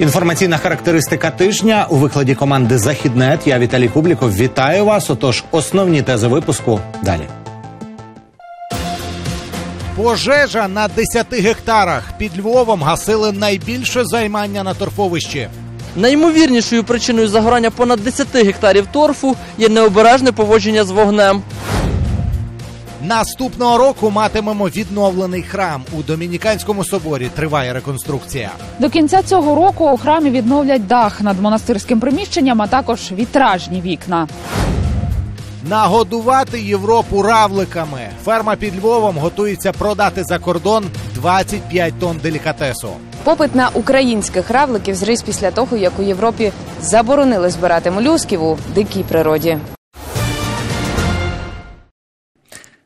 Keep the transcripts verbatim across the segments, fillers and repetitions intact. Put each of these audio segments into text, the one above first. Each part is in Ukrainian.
Інформаційна характеристика тижня у викладі команди «Західнет». Я Віталій Публіков. Вітаю вас. Отож, основні тези випуску далі. Пожежа на десяти гектарах. Під Львовом гасили найбільше займання на торфовищі. Найімовірнішою причиною загорання понад десяти гектарів торфу є необережне поводження з вогнем. Наступного року матимемо відновлений храм. У Домініканському соборі триває реконструкція. До кінця цього року у храмі відновлять дах над монастирським приміщенням, а також вітражні вікна. Нагодувати Європу равликами. Ферма під Львовом готується продати за кордон двадцять п'ять тонн делікатесу. Попит на українських равликів зріс після того, як у Європі заборонили збирати молюсків у дикій природі.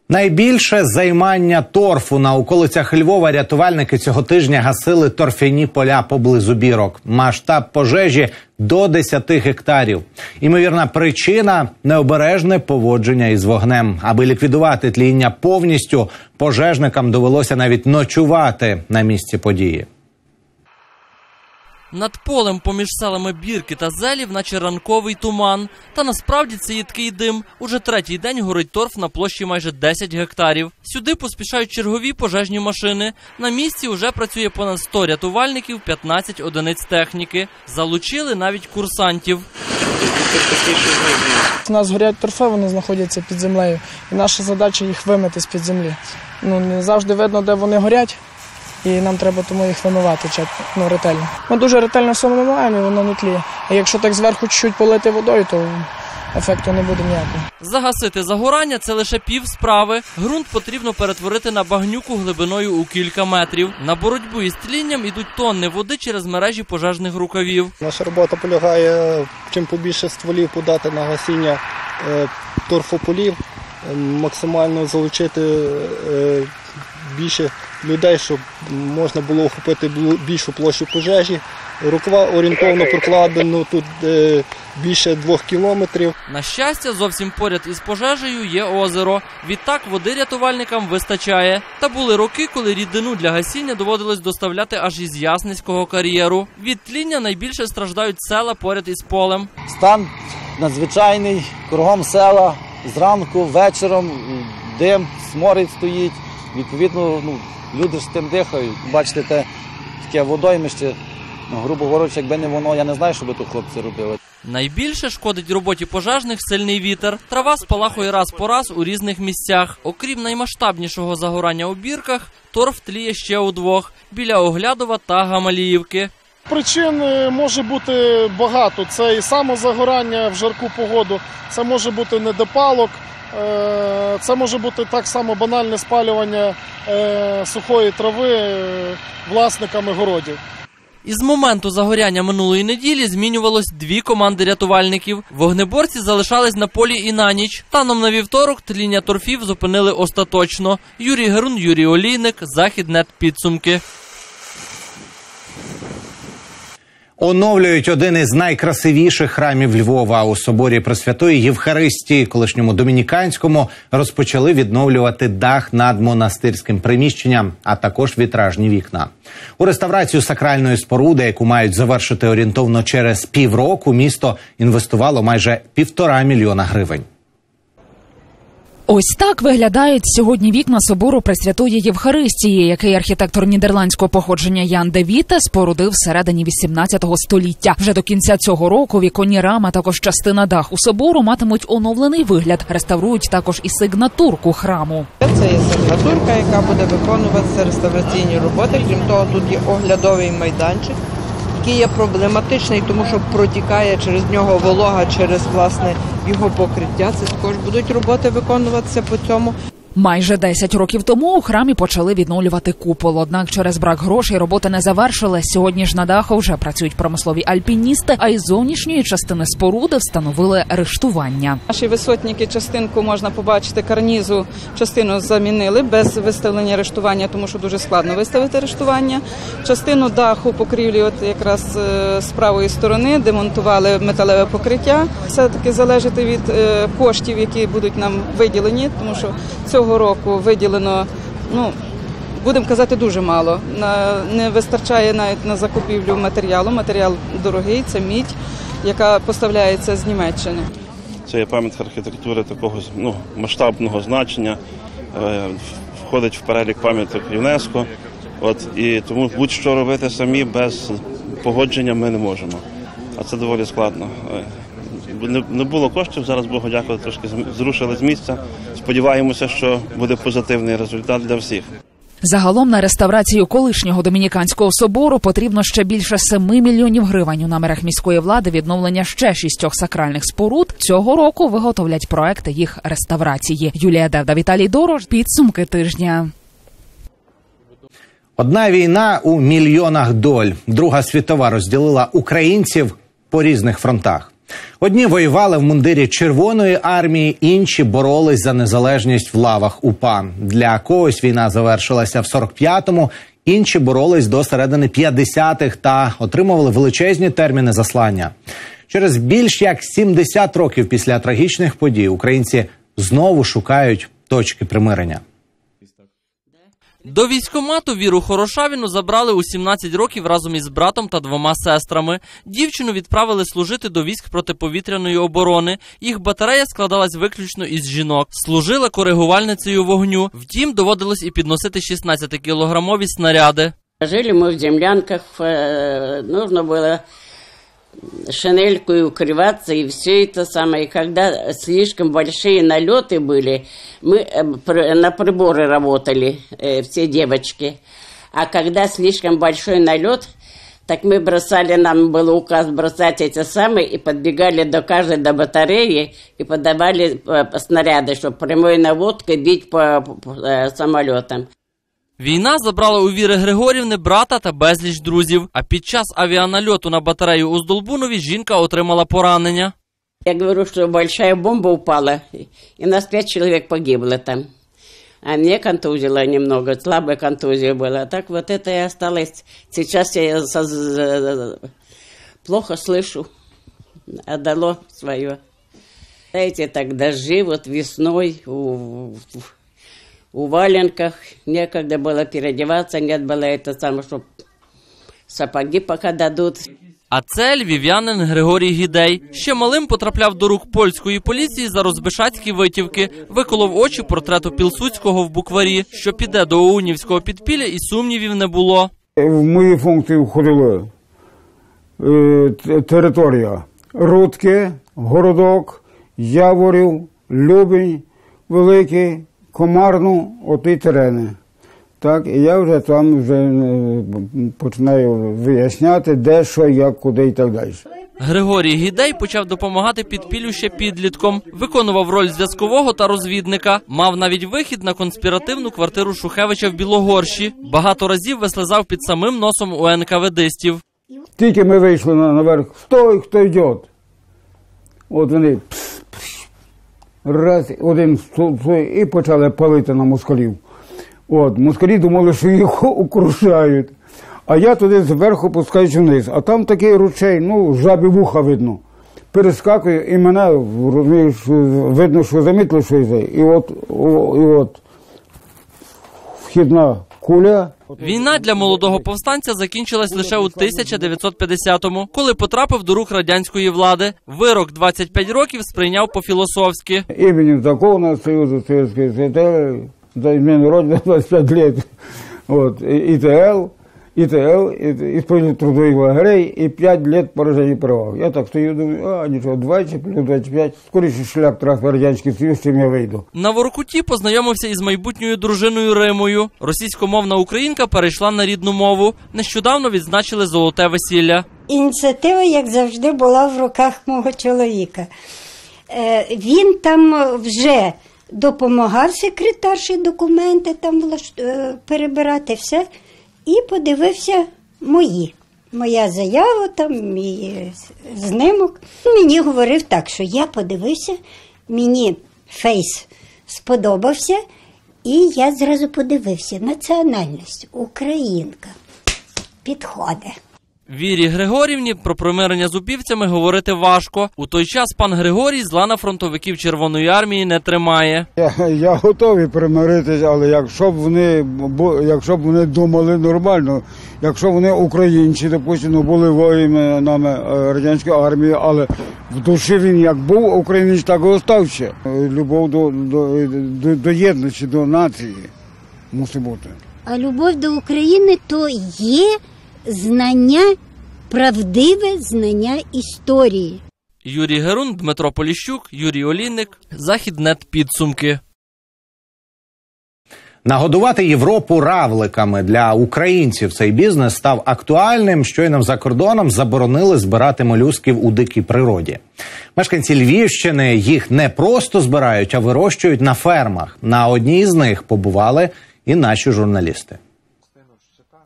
Найбільше займання торфу на околицях Львова рятувальники цього тижня гасили торфяні поля поблизу бірок. Масштаб пожежі – до десяти гектарів. Імовірна причина – необережне поводження із вогнем. Аби ліквідувати тління повністю, пожежникам довелося навіть ночувати на місці події. Над полем поміж селами Бірки та Зелів наче ранковий туман. Та насправді це їдкий дим. Уже третій день горить торф на площі майже десять гектарів. Сюди поспішають чергові пожежні машини. На місці вже працює понад сто рятувальників, п'ятнадцять одиниць техніки. Залучили навіть курсантів. У нас горять торфи, вони знаходяться під землею. І наша задача їх вимити з-під землі. Ну, не завжди видно, де вони горять. І нам треба тому їх вимивати ну, ретельно. Ми дуже ретельно все вимиваємо, і воно не тліє. А якщо так зверху чуть-чуть полити водою, то ефекту не буде ніякого. Загасити загорання – це лише пів справи. Грунт потрібно перетворити на багнюку глибиною у кілька метрів. На боротьбу із тлінням йдуть тонни води через мережі пожежних рукавів. Наша робота полягає, чим побільше стволів подати на гасіння е, торфополів, е, максимально залучити е, більше людей, щоб можна було охопити більшу площу пожежі. Рукава орієнтовно прокладено тут е, більше двох кілометрів. На щастя, зовсім поряд із пожежею є озеро. Відтак води рятувальникам вистачає. Та були роки, коли рідину для гасіння доводилось доставляти аж із Ясницького кар'єру. Від тління найбільше страждають села поряд із полем. Стан надзвичайний, кругом села, зранку, вечором, дим, сморід стоїть. Відповідно, ну, люди з тим дихають. Бачите, те таке водоймище, ну, грубо говорячи, якби не воно, я не знаю, що би тут хлопці робили. Найбільше шкодить роботі пожежних сильний вітер. Трава спалахує раз по раз у різних місцях. Окрім наймасштабнішого загорання у Бірках, торф тліє ще у двох – біля Оглядова та Гамаліївки. Причин може бути багато. Це і самозагорання в жарку погоду, це може бути недопалок. Це може бути так само банальне спалювання е, сухої трави е, власниками городів. Із моменту загоряння минулої неділі змінювалось дві команди рятувальників. Вогнеборці залишались на полі і на ніч. Станом на вівторок тління торфів зупинили остаточно. Юрій Герун, Юрій Олійник, «Західнет» підсумки. Оновлюють один із найкрасивіших храмів Львова. У соборі Пресвятої Євхаристії, колишньому Домініканському, розпочали відновлювати дах над монастирським приміщенням, а також вітражні вікна. У реставрацію сакральної споруди, яку мають завершити орієнтовно через півроку, місто інвестувало майже півтора мільйона гривень. Ось так виглядають сьогодні вікна собору Пресвятої Євхаристії, який архітектор нідерландського походження Ян Девіта спорудив всередині вісімнадцятого століття. Вже до кінця цього року віконні рами, також частина даху собору, матимуть оновлений вигляд. Реставрують також і сигнатурку храму. Це є сигнатурка, яка буде виконуватися реставраційні роботи. Крім того, тут є оглядовий майданчик, який є проблематичний, тому що протікає через нього волога, через, власне, його покриття. Це також будуть роботи виконуватися по цьому. Майже десять років тому у храмі почали відновлювати купол. Однак через брак грошей роботи не завершили. Сьогодні ж на даху вже працюють промислові альпіністи, а із зовнішньої частини споруди встановили рештування. Наші висотники частинку можна побачити, карнізу частину замінили без виставлення рештування, тому що дуже складно виставити рештування. Частину даху, покрівлі, от якраз з правої сторони, демонтували металеве покриття. Все-таки залежить від коштів, які будуть нам виділені, тому що цього року виділено, ну, будемо казати, дуже мало. Не вистачає навіть на закупівлю матеріалу. Матеріал дорогий, це мідь, яка поставляється з Німеччини. Це є пам'ятка архітектури такого ну, масштабного значення, входить в перелік пам'яток ЮНЕСКО. От, і тому будь-що робити самі без погодження ми не можемо. А це доволі складно. Не було коштів, зараз, Богу дякувати, трошки зрушили з місця. Сподіваємося, що буде позитивний результат для всіх. Загалом на реставрацію колишнього Домініканського собору потрібно ще більше семи мільйонів гривень. У намірах міської влади відновлення ще шістьох сакральних споруд. Цього року виготовлять проекти їх реставрації. Юлія Деда, Віталій Дорож. Підсумки тижня. Одна війна у мільйонах доль. Друга світова розділила українців по різних фронтах. Одні воювали в мундирі Червоної армії, інші боролись за незалежність в лавах УПА. Для когось війна завершилася в сорок п'ятому, інші боролись до середини п'ятдесятих та отримували величезні терміни заслання. Через більш як сімдесят років після трагічних подій українці знову шукають точки примирення. До військкомату Віру Хорошавіну забрали у сімнадцять років разом із братом та двома сестрами. Дівчину відправили служити до військ протиповітряної оборони. Їх батарея складалась виключно із жінок. Служила коригувальницею вогню. Втім, доводилось і підносити шістнадцятикілограмові снаряди. Жили ми в землянках, нужно було шинелькою укриватися і все це саме. І коли слишком великі нальоти були, ми на прибори працювали, всі дівчатки. А коли слишком великий нальот, так ми бросали, нам був указ бросати ці самі, і підбігали до кожної до батареї і подавали снаряди, щоб прямою наводкою бити по самолітам. Війна забрала у Віри Григорівни брата та безліч друзів. А під час авіанальоту на батарею у Здолбунові жінка отримала поранення. Я говорю, що велика бомба впала, і нас п'ять чоловік погибло там. А мене контузило немного, слаба контузія була. Так вот это и осталось. Сейчас я плохо слышу, отдало свое. Знаете, тогда жив, вот весной, в... У валенках некогда было переодеваться, нет было это самое, чтобы сапоги пока дадут. А це львів'янин Григорій Гідей. Ще малим потрапляв до рук польської поліції за розбишацькі витівки. Виколов очі портрету Пілсудського в букварі. Що піде до оунівського підпілля, і сумнівів не було. В мої функції входила е, територія Рудки, Городок, Яворів, Любінь, Великий, Комарну, оті терени. Так, і я вже там вже починаю виясняти, де, що, як, куди і так далі. Григорій Гідей почав допомагати підпіллю ще підлітком. Виконував роль зв'язкового та розвідника. Мав навіть вихід на конспіративну квартиру Шухевича в Білогорщі. Багато разів вислизав під самим носом у ен ка ве дистів. Тільки ми вийшли наверх, стой, хто йде. От вони... Раз, один, і почали палити на москалів. От, москалі думали, що їх окружають. А я туди зверху пускаюсь вниз. А там такий ручей, ну, жабі вуха видно. Перескакую, і мене, розумієш, видно, що замітили, що йде. І от, о, і от, вхідна куля. Війна для молодого повстанця закінчилась лише у тисяча дев'ятсот п'ятдесятому, коли потрапив до рук радянської влади. Вирок двадцять п'ять років сприйняв по-філософськи. Іменем закону Союзу Советської Святої, за зміну родини двадцять п'ять років, от, ІТЛ, ІТЛ, ісполнення трудових лагерей і п'ять років пораження права. Я так стою, думаю, а нічого, двадцять плюс двадцять п'ять, скоріше шлях трапив Радянський Союз, чим я вийду. На Воркуті познайомився із майбутньою дружиною Римою. Російськомовна українка перейшла на рідну мову. Нещодавно відзначили золоте весілля. Ініціатива, як завжди, була в руках мого чоловіка. Він там вже допомагав секретарші, документи там перебирати, все. І подивився мої, моя заява, там, мій знимок. Мені говорив так, що я подивився, мені фейс сподобався, і я зразу подивився. Національність, українка, підходить. Вірі Григорівні про примирення з упівцями говорити важко. У той час пан Григорій зла на фронтовиків Червоної армії не тримає. Я, я готовий примиритися, але якщо б вони, якщо б вони думали нормально, якщо вони українці, допустимо, були воїнами радянської армії, але в душі він як був українець, так і остався. Любов до, до, до, до єдності, до нації мусить бути. А любов до України то є знання, правдиве знання історії. Юрій Герун, Дмитро Поліщук, Юрій Олійник, Західнет підсумки. Нагодувати Європу равликами для українців цей бізнес став актуальним. Щойно за кордоном заборонили збирати молюсків у дикій природі. Мешканці Львівщини їх не просто збирають, а вирощують на фермах. На одній з них побували і наші журналісти.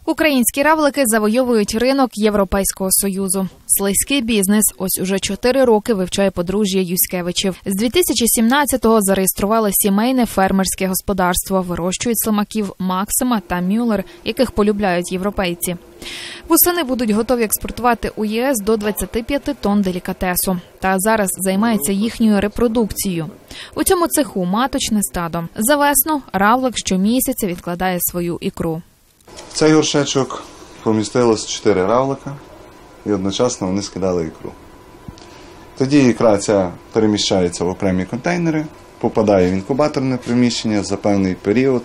Українські равлики завойовують ринок Європейського Союзу. Слизький бізнес ось уже чотири роки вивчає подружжя Юськевичів. З дві тисячі сімнадцятого зареєстрували сімейне фермерське господарство. Вирощують слимаків Максима та Мюллер, яких полюбляють європейці. Восени будуть готові експортувати у Є С до двадцяти п'яти тонн делікатесу. Та зараз займається їхньою репродукцією. У цьому цеху маточне стадо. За весну равлик щомісяця відкладає свою ікру. В цей горшечок помістилось чотири равлика і одночасно вони скидали ікру. Тоді ікра ця переміщається в окремі контейнери, попадає в інкубаторне приміщення, за певний період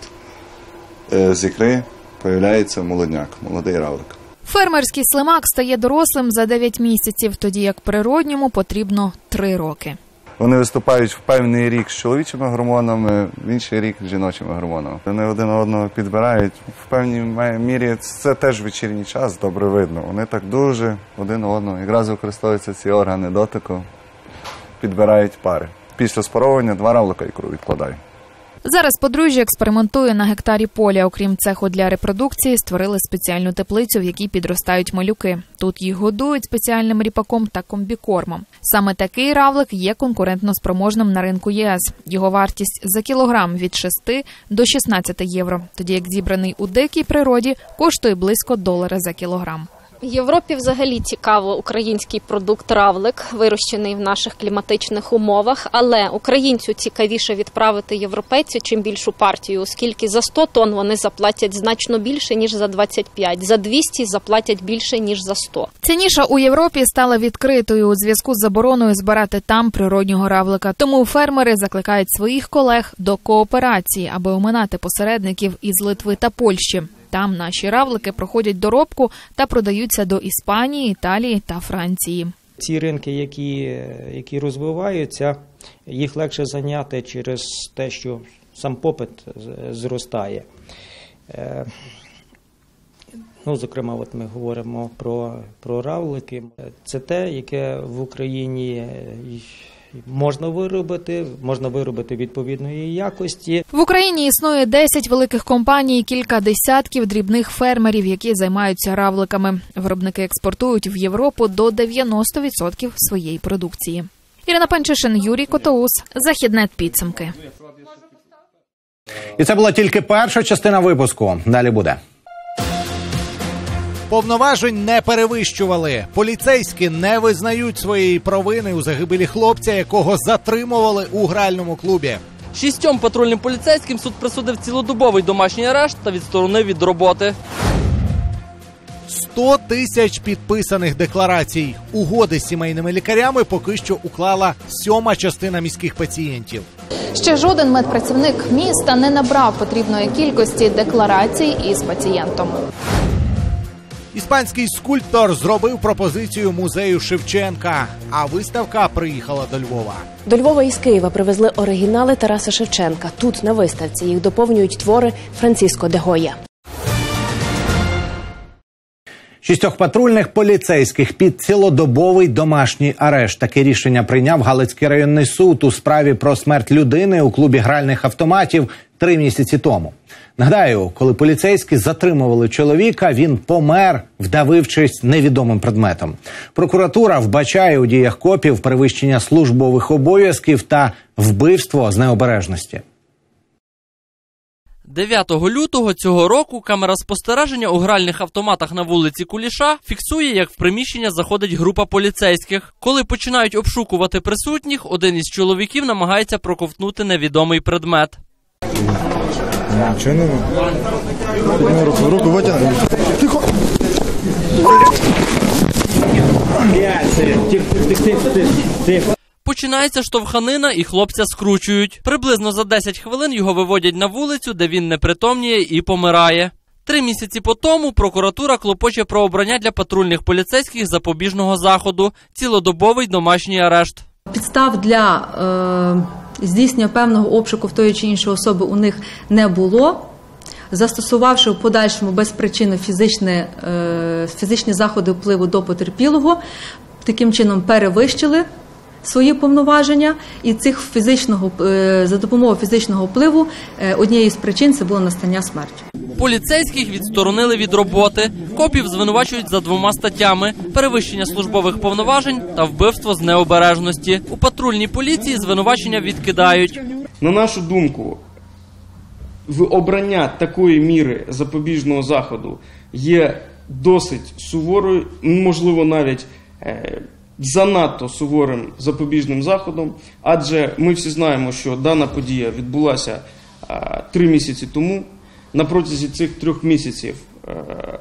з ікри появляється молодняк, молодий равлик. Фермерський слимак стає дорослим за дев'ять місяців, тоді як природньому потрібно три роки. Вони виступають в певний рік з чоловічими гормонами, в інший рік з жіночими гормонами. Вони один одного підбирають. В певній мірі це теж вечірній час, добре видно. Вони так дуже один одного. Якраз використовуються ці органи дотику, підбирають пари. Після спаровування два равлика ікру відкладають. Зараз подружжя експериментує на гектарі поля. Окрім цеху для репродукції, створили спеціальну теплицю, в якій підростають малюки. Тут їх годують спеціальним ріпаком та комбікормом. Саме такий равлик є конкурентноспроможним на ринку Є С. Його вартість за кілограм від шести до шістнадцяти євро, тоді як зібраний у дикій природі коштує близько долара за кілограм. Європі взагалі цікаво український продукт равлик, вирощений в наших кліматичних умовах, але українцю цікавіше відправити європейцю чим більшу партію, оскільки за сто тонн вони заплатять значно більше, ніж за двадцять п'ять, за двісті заплатять більше, ніж за сто. Ця ніша у Європі стала відкритою у зв'язку з забороною збирати там природнього равлика. Тому фермери закликають своїх колег до кооперації, аби оминати посередників із Литви та Польщі. Там наші равлики проходять доробку та продаються до Іспанії, Італії та Франції. Ці ринки, які, які розвиваються, їх легше зайняти через те, що сам попит зростає. Ну, зокрема, от ми говоримо про, про равлики. Це те, яке в Україні можна виробити, можна виробити відповідної якості. В Україні існує десять великих компаній і кілька десятків дрібних фермерів, які займаються равликами. Виробники експортують в Європу до дев'яноста відсотків своєї продукції. Ірина Панчишин, Юрій Котоус, Західнет підсумки. І це була тільки перша частина випуску. Далі буде. Повноважень не перевищували. Поліцейські не визнають своєї провини у загибелі хлопця, якого затримували у гральному клубі. Шістьом патрульним поліцейським суд присудив цілодобовий домашній арешт та відсторонив від роботи. сто тисяч підписаних декларацій. Угоди з сімейними лікарями поки що уклала сьома частина міських пацієнтів. Ще жоден медпрацівник міста не набрав потрібної кількості декларацій із пацієнтом. Іспанський скульптор зробив пропозицію музею Шевченка, а виставка приїхала до Львова. До Львова із Києва привезли оригінали Тараса Шевченка. Тут, на виставці, їх доповнюють твори Франсіско де Гойя. Шістьох патрульних поліцейських під цілодобовий домашній арешт. Таке рішення прийняв Галицький районний суд у справі про смерть людини у клубі гральних автоматів три місяці тому. Нагадаю, коли поліцейські затримували чоловіка, він помер, вдавившись невідомим предметом. Прокуратура вбачає у діях копів перевищення службових обов'язків та вбивство з необережності. дев'ятого лютого цього року камера спостереження у гральних автоматах на вулиці Куліша фіксує, як в приміщення заходить група поліцейських. Коли починають обшукувати присутніх, один із чоловіків намагається проковтнути невідомий предмет. Руку витягну. Тихо! Починається штовханина і хлопця скручують. Приблизно за десять хвилин його виводять на вулицю, де він непритомніє і помирає. Три місяці по тому прокуратура клопоче про обрання для патрульних поліцейських запобіжного заходу. Цілодобовий домашній арешт. Підстав для е, здійснення певного обшуку в тої чи іншої особи у них не було. Застосувавши в подальшому без причини фізичні, е, фізичні заходи впливу до потерпілого, таким чином перевищили свої повноваження, і цих фізичного, за допомогою фізичного впливу однією з причин це було настання смерті. Поліцейських відсторонили від роботи. Копів звинувачують за двома статтями – перевищення службових повноважень та вбивство з необережності. У патрульній поліції звинувачення відкидають. На нашу думку, в обрання такої міри запобіжного заходу є досить суворою, можливо навіть е занадто суворим запобіжним заходом, адже ми всі знаємо, що дана подія відбулася три місяці тому. На протязі цих трьох місяців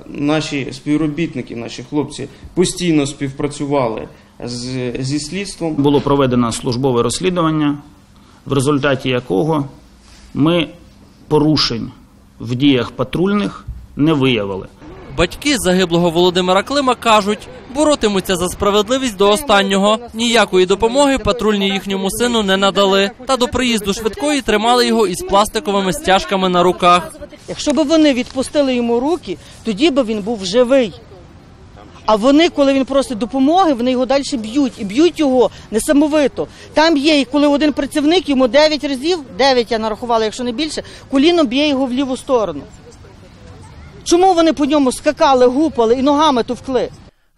наші співробітники, наші хлопці постійно співпрацювали з, зі слідством. Було проведено службове розслідування, в результаті якого ми порушень в діях патрульних не виявили. Батьки загиблого Володимира Клима кажуть, боротимуться за справедливість до останнього. Ніякої допомоги патрульні їхньому сину не надали. Та до приїзду швидкої тримали його із пластиковими стяжками на руках. Якщо б вони відпустили йому руки, тоді б він був живий. А вони, коли він просить допомоги, вони його далі б'ють. І б'ють його несамовито. Там є, і коли один працівник йому дев'ять разів, дев'ять я нарахувала, якщо не більше, коліном б'є його в ліву сторону. Чому вони по ньому скакали, гупали і ногами товкли?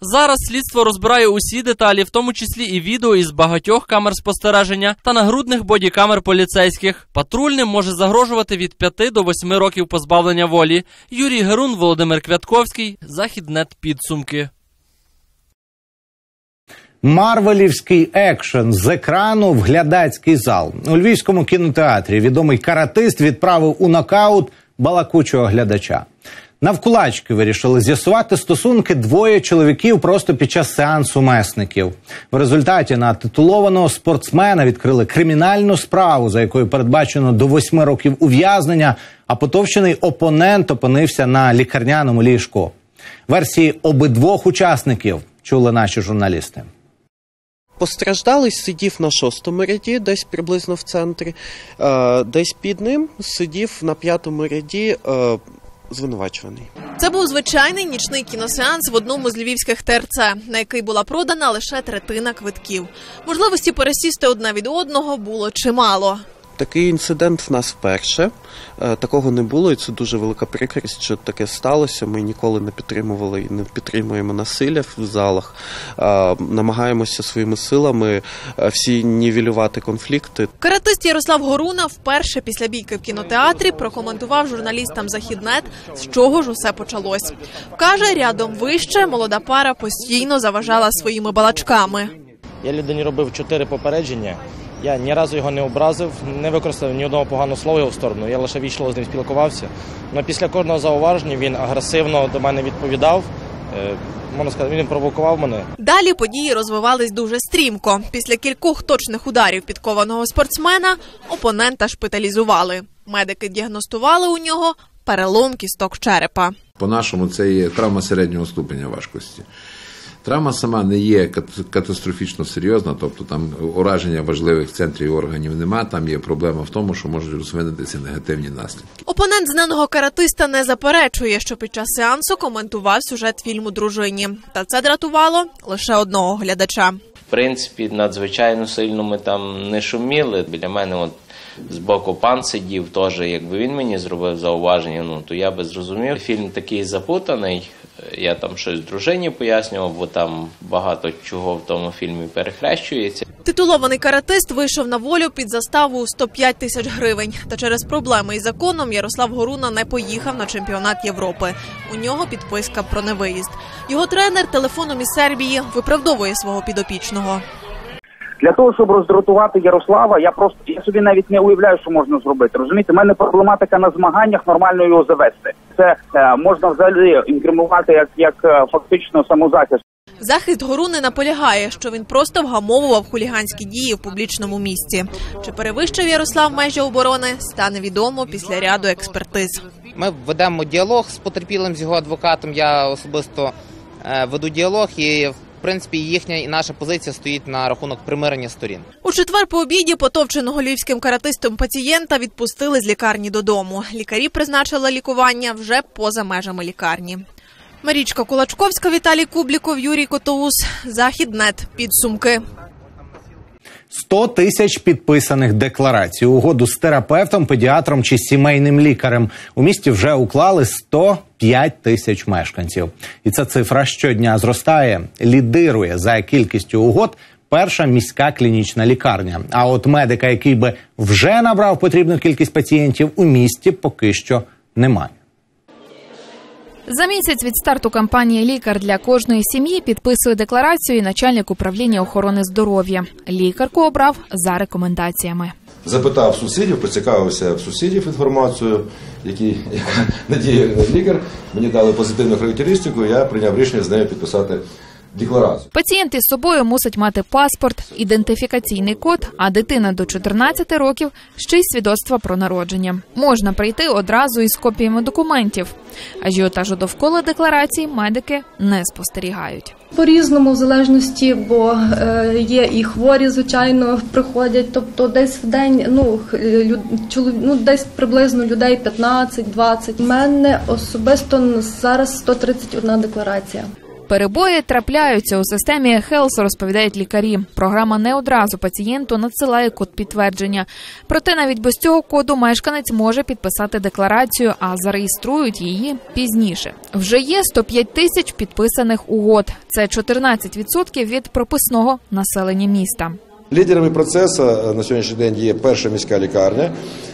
Зараз слідство розбирає усі деталі, в тому числі і відео із багатьох камер спостереження та нагрудних бодікамер поліцейських. Патрульним може загрожувати від п'яти до восьми років позбавлення волі. Юрій Герун, Володимир Квятковський, Західнет підсумки. Марвелівський екшен з екрану в глядацький зал. У Львівському кінотеатрі відомий каратист відправив у нокаут балакучого глядача. Навкулачки вирішили з'ясувати стосунки двоє чоловіків просто під час сеансу месників. В результаті на титулованого спортсмена відкрили кримінальну справу, за якою передбачено до восьми років ув'язнення, а потовчений опонент опинився на лікарняному ліжку. Версії обидвох учасників чули наші журналісти. Постраждалий сидів на шостому ряді, десь приблизно в центрі, десь під ним сидів на п'ятому ряді звинувачуваний. Це був звичайний нічний кіносеанс в одному з львівських ТРЦ, на який була продана лише третина квитків. Можливості пересісти одна від одного було чимало. Такий інцидент в нас вперше. Такого не було, і це дуже велика прикрість, що таке сталося. Ми ніколи не підтримували і не підтримуємо насилля в залах. Намагаємося своїми силами всі нівелювати конфлікти. Каратист Ярослав Горуна вперше після бійки в кінотеатрі прокоментував журналістам «Західнет», з чого ж усе почалось. Каже, рядом вище молода пара постійно заважала своїми балачками. Я людині робив чотири попередження. Я ні разу його не образив, не використав ні одного поганого слова його в сторону, я лише вічливо з ним спілкувався. Но після кожного зауваження він агресивно до мене відповідав, можна сказати, він провокував мене. Далі події розвивались дуже стрімко. Після кількох точних ударів підкованого спортсмена опонента шпиталізували. Медики діагностували у нього перелом кісток черепа. По-нашому це є травма середнього ступеня важкості. Травма сама не є катастрофічно серйозна, тобто там ураження важливих центрів органів нема, там є проблема в тому, що можуть розвинутися негативні наслідки. Опонент знаного каратиста не заперечує, що під час сеансу коментував сюжет фільму «Дружині». Та це дратувало лише одного глядача. В принципі, надзвичайно сильно ми там не шуміли. Біля мене от збоку пан сидів теж, якби він мені зробив зауваження, ну то я би зрозумів. Фільм такий запутаний, я там щось дружині пояснював, бо там багато чого в тому фільмі перехрещується. Титулований каратист вийшов на волю під заставу у сто п'ять тисяч гривень. Та через проблеми із законом Ярослав Горуна не поїхав на чемпіонат Європи. У нього підписка про невиїзд. Його тренер телефоном із Сербії виправдовує свого підопічного. Для того, щоб роздратувати Ярослава, я просто я собі навіть не уявляю, що можна зробити. Розумієте, в мене проблематика на змаганнях нормально його завести. Це е, можна взагалі інкримувати як, як е, фактично самозахист. Захист Горуни наполягає, що він просто вгамовував хуліганські дії в публічному місці. Чи перевищив Ярослав межі оборони, стане відомо після ряду експертиз. Ми ведемо діалог з потерпілим, з його адвокатом. Я особисто е, веду діалог і... В принципі, їхня і наша позиція стоїть на рахунок примирення сторін. У четвер по обіді потовченого львівським каратистом пацієнта відпустили з лікарні додому. Лікарі призначили лікування вже поза межами лікарні. Марічка Кулачковська, Віталій Публіков, Юрій Котоус. Західнет. Підсумки. сто тисяч підписаних декларацій, угоду з терапевтом, педіатром чи сімейним лікарем. У місті вже уклали сто п'ять тисяч мешканців. І ця цифра щодня зростає, лідирує за кількістю угод перша міська клінічна лікарня. А от медика, який би вже набрав потрібну кількість пацієнтів, у місті поки що немає. За місяць від старту кампанії «Лікар для кожної сім'ї» підписує декларацію і начальник управління охорони здоров'я. Лікарку обрав за рекомендаціями. Запитав сусідів, поцікавився в сусідів інформацію, які надіє лікар. Мені дали позитивну характеристику, я прийняв рішення з нею підписати декларацію. Пацієнт із собою мусить мати паспорт, ідентифікаційний код, а дитина до чотирнадцяти років ще й свідоцтва про народження. Можна прийти одразу із копіями документів. Ажіотажу довкола декларацій медики не спостерігають. По-різному, в залежності, бо є і хворі, звичайно, приходять. Тобто десь в день, ну, чоловік, ну десь приблизно людей п'ятнадцять-двадцять. У мене особисто зараз сто тридцять одна декларація. Перебої трапляються у системі Health, розповідають лікарі. Програма не одразу пацієнту надсилає код підтвердження. Проте навіть без цього коду мешканець може підписати декларацію, а зареєструють її пізніше. Вже є сто п'ять тисяч підписаних угод. Це чотирнадцять відсотків від прописного населення міста. Лідерами процесу на сьогоднішній день є перша міська лікарня.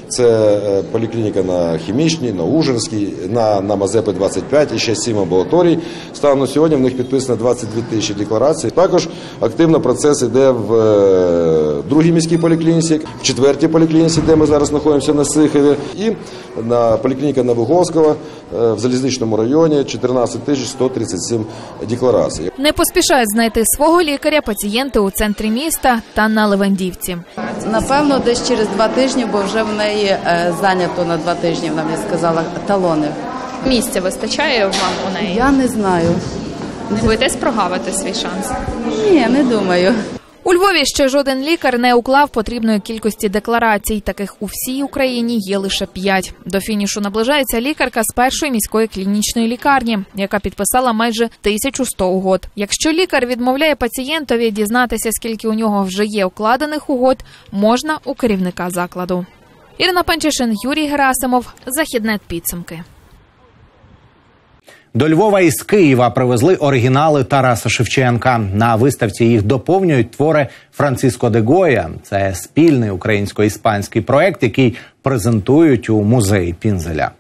Це поліклініка на Хімічній, на Ужинській, на, на Мазепи двадцять п'ять і ще сім амбулаторій. Станом на сьогодні в них підписано двадцять дві тисячі декларацій. Також активно процес йде в другій міській поліклініці, в четвертій поліклініці, де ми зараз знаходимося на Сихові, і на поліклініка Новоговського в Залізничному районі чотирнадцять тисяч сто тридцять сім декларацій. Не поспішають знайти свого лікаря пацієнти у центрі міста та на Левандівці. Напевно, десь через два тижні, бо вже в неї зайнято на два тижні, вона мені сказала, талони. Місця вистачає вам у неї? Я не знаю. Не боїтесь прогавити свій шанс? Ні, не думаю. У Львові ще жоден лікар не уклав потрібної кількості декларацій. Таких у всій Україні є лише п'ять. До фінішу наближається лікарка з першої міської клінічної лікарні, яка підписала майже тисячу сто угод. Якщо лікар відмовляє пацієнтові дізнатися, скільки у нього вже є укладених угод, можна у керівника закладу. Ірина Панчишин, Юрій Герасимов, Західнет підсумки. До Львова із Києва привезли оригінали Тараса Шевченка. На виставці їх доповнюють твори Франсіско де Гойя. Це спільний українсько-іспанський проект, який презентують у музеї Пінзеля.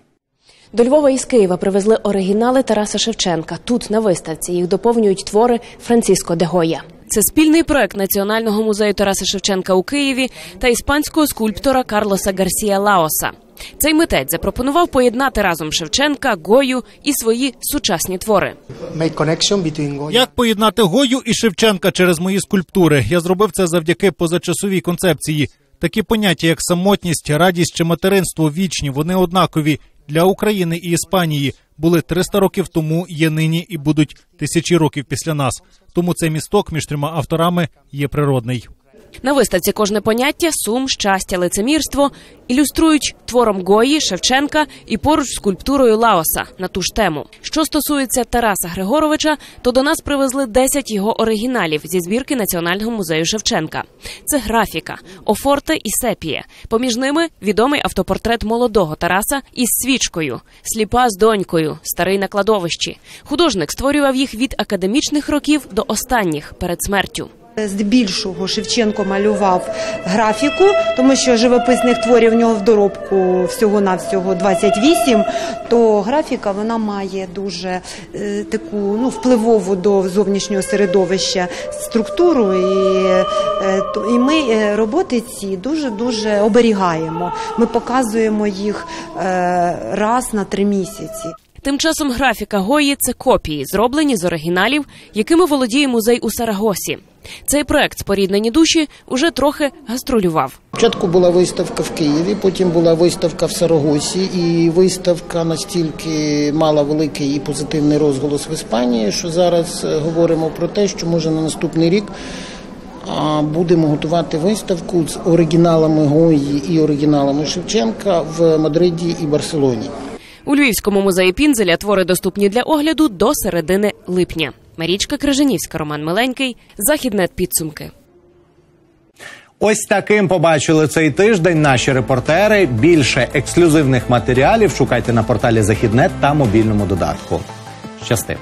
До Львова із Києва привезли оригінали Тараса Шевченка. Тут, на виставці, їх доповнюють твори Франсіско де Гойя. Це спільний проект Національного музею Тараса Шевченка у Києві та іспанського скульптора Карлоса Гарсія Лаоса. Цей митець запропонував поєднати разом Шевченка, Гойю і свої сучасні твори. Як поєднати Гойю і Шевченка через мої скульптури? Я зробив це завдяки позачасовій концепції. Такі поняття, як самотність, радість чи материнство, вічні, вони однакові для України і Іспанії. Були триста років тому, є нині і будуть тисячі років після нас. Тому цей місток між трьома авторами є природний. На виставці кожне поняття сум, щастя, лицемірство ілюструють твором Гойї, Шевченка і поруч скульптурою Лаоса на ту ж тему. Що стосується Тараса Григоровича, то до нас привезли десять його оригіналів зі збірки Національного музею Шевченка. Це графіка, офорти і сепія. Поміж ними відомий автопортрет молодого Тараса із свічкою, сліпа з донькою, старий на кладовищі. Художник створював їх від академічних років до останніх перед смертю. Здебільшого Шевченко малював графіку, тому що живописних творів в нього в доробку всього-навсього двадцять вісім, то графіка вона має дуже е, таку ну, впливову до зовнішнього середовища структуру, і, е, і ми роботи ці дуже-дуже оберігаємо. Ми показуємо їх е, раз на три місяці. Тим часом графіка Гойї – це копії, зроблені з оригіналів, якими володіє музей у Сарагосі. Цей проект «Споріднені душі» уже трохи гастролював. Спочатку була виставка в Києві, потім була виставка в Сарагосі, і виставка настільки мала великий і позитивний розголос в Іспанії, що зараз говоримо про те, що може на наступний рік будемо готувати виставку з оригіналами Гойї і оригіналами Шевченка в Мадриді і Барселоні. У Львівському музеї Пінзеля твори доступні для огляду до середини липня. Марічка Крижанівська, Роман Миленький, «ZAXID.нет» підсумки. Ось таким побачили цей тиждень наші репортери. Більше ексклюзивних матеріалів шукайте на порталі «ZAXID.нет» та мобільному додатку. Щасти!